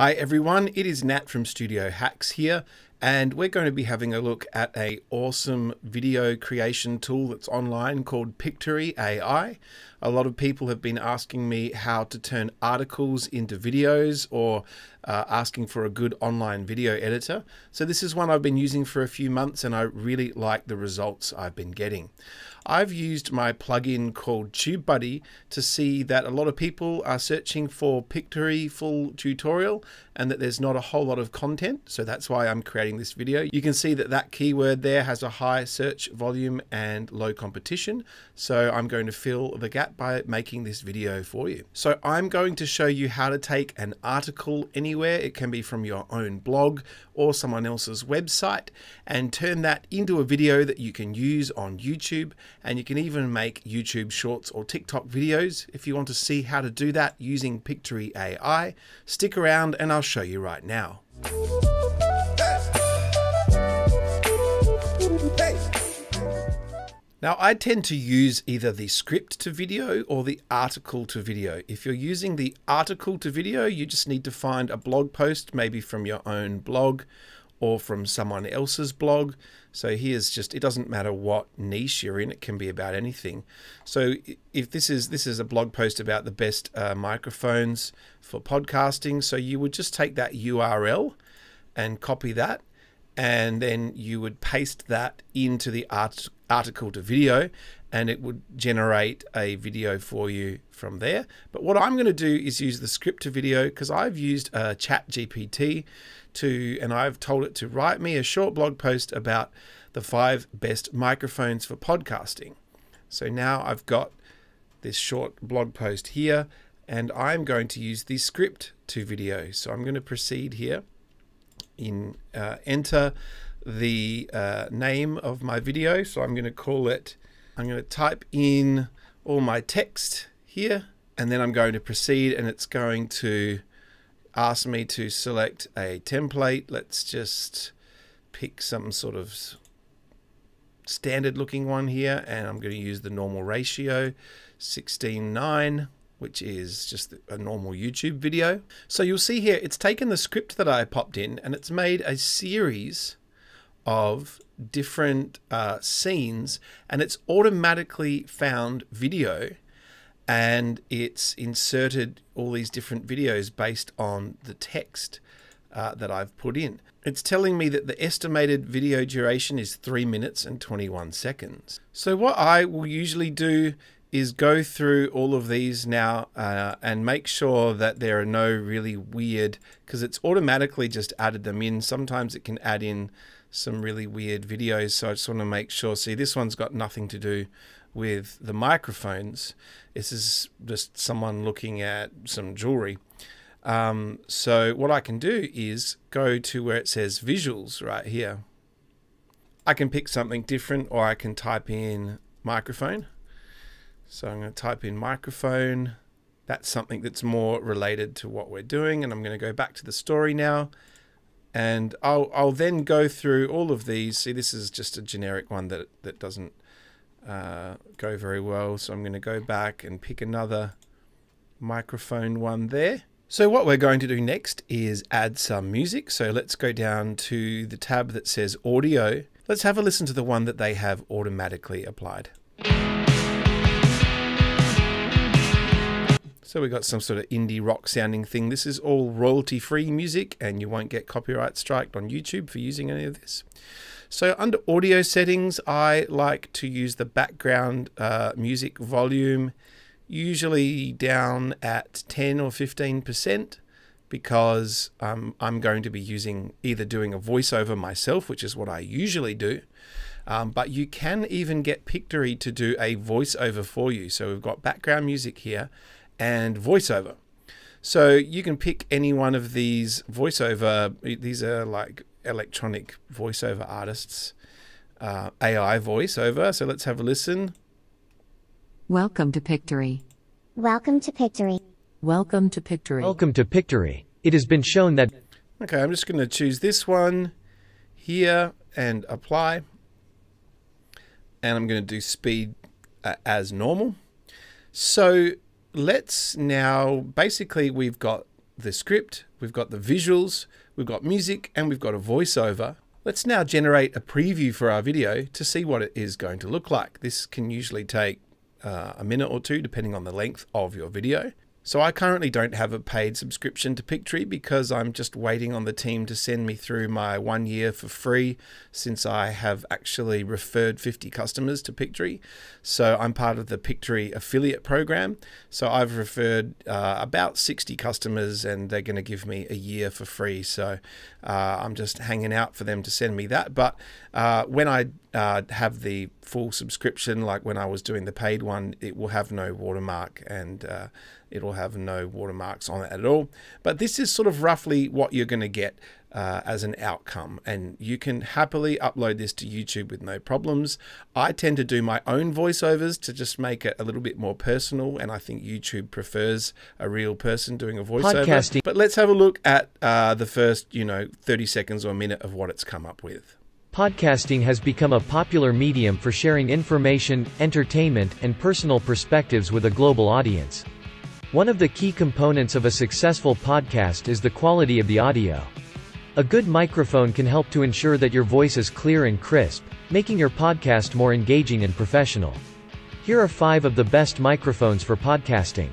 Hi everyone, it is Nat from Studio Hacks here, and we're going to be having a look at an awesome video creation tool that's online called Pictory AI. A lot of people have been asking me how to turn articles into videos or asking for a good online video editor. So this is one I've been using for a few months and I really like the results I've been getting. I've used my plugin called TubeBuddy to see that a lot of people are searching for Pictory full tutorial and that there's not a whole lot of content. So that's why I'm creating this video. You can see that that keyword there has a high search volume and low competition. So I'm going to fill the gap by making this video for you. So I'm going to show you how to take an article anywhere. It can be from your own blog or someone else's website and turn that into a video that you can use on YouTube. And you can even make YouTube shorts or TikTok videos. If you want to see how to do that using Pictory AI, stick around and I'll show you right now. Now, I tend to use either the script to video or the article to video. If you're using the article to video, you just need to find a blog post, maybe from your own blog or from someone else's blog. So here's just, it doesn't matter what niche you're in, it can be about anything. So if this is a blog post about the best microphones for podcasting. So you would just take that URL and copy that, and then you would paste that into the article to video, and it would generate a video for you from there. But what I'm going to do is use the script to video because I've used ChatGPT and I've told it to write me a short blog post about the 5 best microphones for podcasting. So now I've got this short blog post here, and I'm going to use the script to video. So I'm going to proceed here. Enter the name of my video. So I'm going to call it, I'm going to type in all my text here, and then I'm going to proceed, and it's going to ask me to select a template. Let's just pick some sort of standard looking one here, and I'm going to use the normal ratio 16:9. Which is just a normal YouTube video. So you'll see here, it's taken the script that I popped in and it's made a series of different scenes, and it's automatically found video and it's inserted all these different videos based on the text that I've put in. It's telling me that the estimated video duration is 3 minutes and 21 seconds. So what I will usually do is go through all of these now and make sure that there are no really weird, because it's automatically just added them in. Sometimes it can add in some really weird videos. So I just want to make sure, see, this one's got nothing to do with the microphones. This is just someone looking at some jewelry. So what I can do is go to where it says visuals right here. I can pick something different, or I can type in microphone. So I'm going to type in microphone. That's something that's more related to what we're doing. And I'm going to go back to the story now. And I'll then go through all of these. See, this is just a generic one that doesn't go very well. So I'm going to go back and pick another microphone one there. So what we're going to do next is add some music. So let's go down to the tab that says audio. Let's have a listen to the one that they have automatically applied. So we got some sort of indie rock sounding thing. This is all royalty free music and you won't get copyright striked on YouTube for using any of this. So under audio settings, I like to use the background music volume, usually down at 10 or 15%, because I'm going to be using either doing a voiceover myself, which is what I usually do. But you can even get Pictory to do a voiceover for you. So we've got background music here and voiceover. So you can pick any one of these voiceover, these are like electronic voiceover artists, AI voiceover. So let's have a listen. Welcome to Pictory. Welcome to Pictory. Welcome to Pictory. Welcome to Pictory. It has been shown that... Okay, I'm just going to choose this one here and apply. And I'm going to do speed as normal. So let's now, basically we've got the script, we've got the visuals, we've got music, and we've got a voiceover. Let's now generate a preview for our video to see what it is going to look like. This can usually take a minute or two, depending on the length of your video. So I currently don't have a paid subscription to Pictory because I'm just waiting on the team to send me through my 1 year for free, since I have actually referred 50 customers to Pictory. So I'm part of the Pictory affiliate program. So I've referred about 60 customers and they're going to give me a year for free. So I'm just hanging out for them to send me that. But when I have the full subscription, like when I was doing the paid one, it will have no watermark, and it'll have no watermarks on it at all. But this is sort of roughly what you're going to get as an outcome, and you can happily upload this to YouTube with no problems. I tend to do my own voiceovers to just make it a little bit more personal, and I think YouTube prefers a real person doing a voiceover. Podcasting. But let's have a look at the first, 30 seconds or a minute of what it's come up with. Podcasting has become a popular medium for sharing information, entertainment, and personal perspectives with a global audience. One of the key components of a successful podcast is the quality of the audio. A good microphone can help to ensure that your voice is clear and crisp, making your podcast more engaging and professional. Here are 5 of the best microphones for podcasting.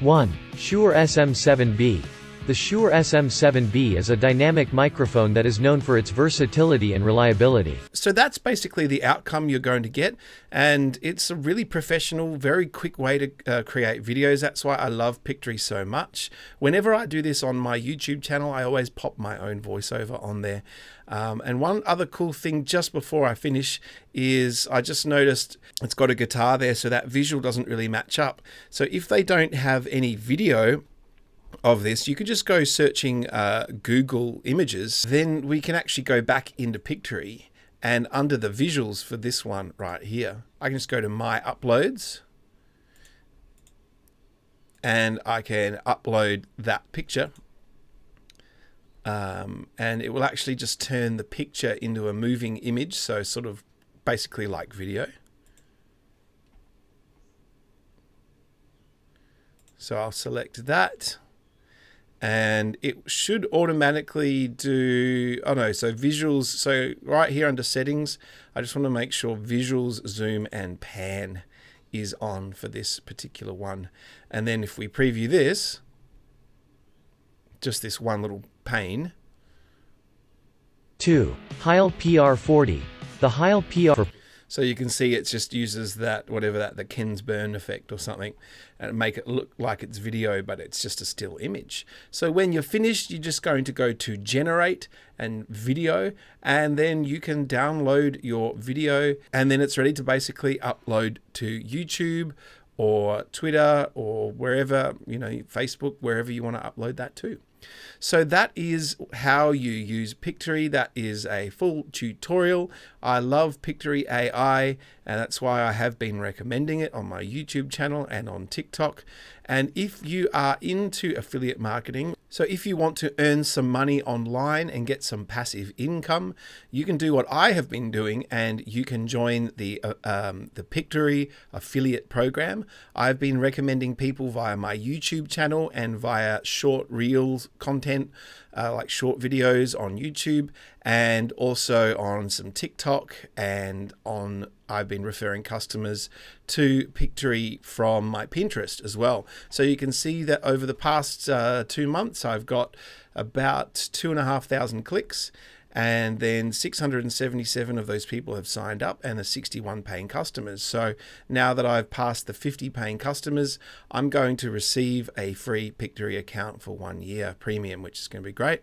1. Shure SM7B. The Shure SM7B is a dynamic microphone that is known for its versatility and reliability. So that's basically the outcome you're going to get, and it's a really professional, very quick way to create videos. That's why I love Pictory so much. Whenever I do this on my YouTube channel, I always pop my own voiceover on there. And one other cool thing just before I finish is I just noticed it's got a guitar there, so that visual doesn't really match up. So if they don't have any video of this, you can just go searching Google Images. Then we can actually go back into Pictory, and under the visuals for this one right here, I can just go to My Uploads, and I can upload that picture. And it will actually just turn the picture into a moving image, so sort of basically like video. So I'll select that. And it should automatically do, so visuals, so right here under settings, I just want to make sure visuals, zoom and pan is on for this particular one. And then if we preview this, just this one little pane. 2. Heil PR40. The Heil PR40. So you can see it just uses that, whatever that, the Ken's burn effect or something, and make it look like it's video, but it's just a still image. So when you're finished, you're just going to go to generate and video, and then you can download your video, and then it's ready to basically upload to YouTube or Twitter or wherever, Facebook, wherever you want to upload that to. So that is how you use Pictory. That is a full tutorial. I love Pictory AI, and that's why I have been recommending it on my YouTube channel and on TikTok. And if you are into affiliate marketing, so if you want to earn some money online and get some passive income, you can do what I have been doing, and you can join the Pictory affiliate program. I've been recommending people via my YouTube channel and via short reels content, like short videos on YouTube, and also on some TikTok, and on I've been referring customers to Pictory from my Pinterest as well. So you can see that over the past 2 months, I've got about 2,500 clicks, and then 677 of those people have signed up, and the 61 paying customers. So now that I've passed the 50 paying customers, I'm going to receive a free Pictory account for 1 year premium, which is going to be great.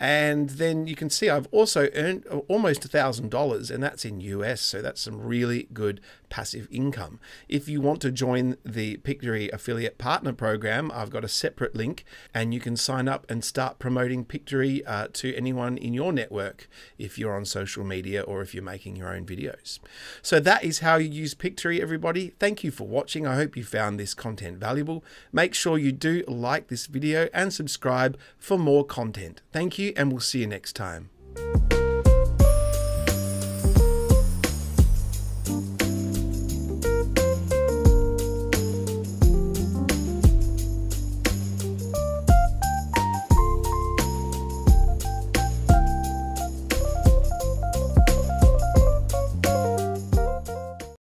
And then you can see I've also earned almost $1,000, and that's in US. So that's some really good passive income. If you want to join the Pictory affiliate partner program, I've got a separate link, and you can sign up and start promoting Pictory to anyone in your network, if you're on social media or if you're making your own videos. So that is how you use Pictory, everybody. Thank you for watching. I hope you found this content valuable. Make sure you do like this video and subscribe for more content. Thank you, and we'll see you next time.